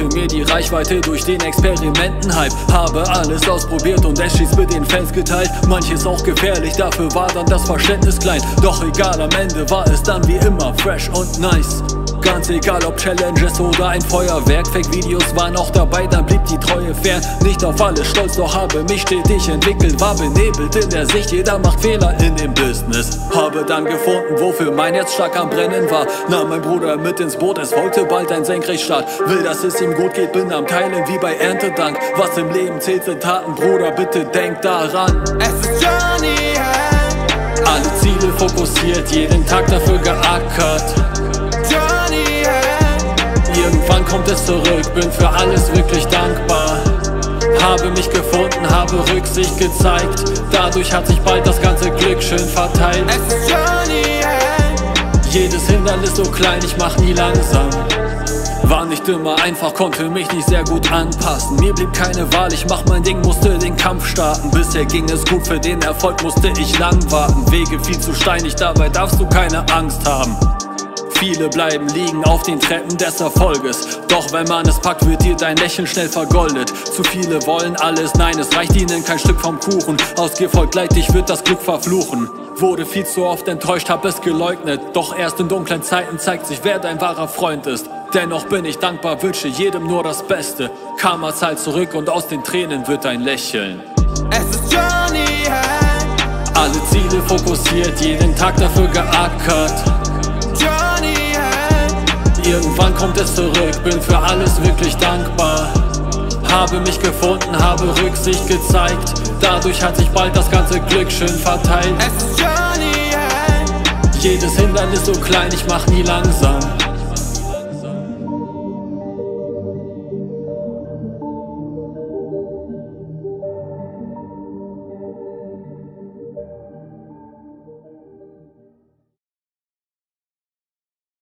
Erschließe mir die Reichweite durch den Experimentenhype. Habe alles ausprobiert und es schießt mit den Fans geteilt. Manches auch gefährlich, dafür war dann das Verständnis klein. Doch egal, am Ende war es dann wie immer fresh und nice. Ganz egal ob Challenges oder ein Feuerwerk, Fake-Videos waren auch dabei, dann blieb die Treue fern. Nicht auf alles stolz, doch habe mich stetig entwickelt, war benebelt in der Sicht, jeder macht Fehler in dem Business. Habe dann gefunden, wofür mein Herz stark am Brennen war. Nahm mein Bruder mit ins Boot, es folgte bald ein Senkrechtstart. Will, dass es ihm gut geht, bin am Teilen wie bei Erntedank. Was im Leben zählt, sind Taten, Bruder, bitte denk daran. Es ist Johnny Hand. Alle Ziele fokussiert, jeden Tag dafür geackert. Irgendwann kommt es zurück, bin für alles wirklich dankbar. Habe mich gefunden, habe Rücksicht gezeigt. Dadurch hat sich bald das ganze Glück schön verteilt. Es ist Johnny Hand. Jedes Hindernis so klein, ich mach nie langsam. War nicht immer einfach, konnte mich nicht sehr gut anpassen. Mir blieb keine Wahl, ich mach mein Ding, musste den Kampf starten. Bisher ging es gut, für den Erfolg musste ich lang warten. Wege viel zu steinig, dabei darfst du keine Angst haben. Viele bleiben liegen auf den Treppen des Erfolges. Doch wenn man es packt, wird dir dein Lächeln schnell vergoldet. Zu viele wollen alles, nein, es reicht ihnen kein Stück vom Kuchen. Aus dir folgt Leid, dich wird das Glück verfluchen. Wurde viel zu oft enttäuscht, hab es geleugnet. Doch erst in dunklen Zeiten zeigt sich, wer dein wahrer Freund ist. Dennoch bin ich dankbar, wünsche jedem nur das Beste. Karma zahlt zurück und aus den Tränen wird ein Lächeln. Es ist Johnny Hand. Alle Ziele fokussiert, jeden Tag dafür geackert. Irgendwann kommt es zurück, bin für alles wirklich dankbar. Habe mich gefunden, habe Rücksicht gezeigt. Dadurch hat sich bald das ganze Glück schön verteilt. Es ist Johnny Hand. Jedes Hindernis so klein, ich mach nie langsam.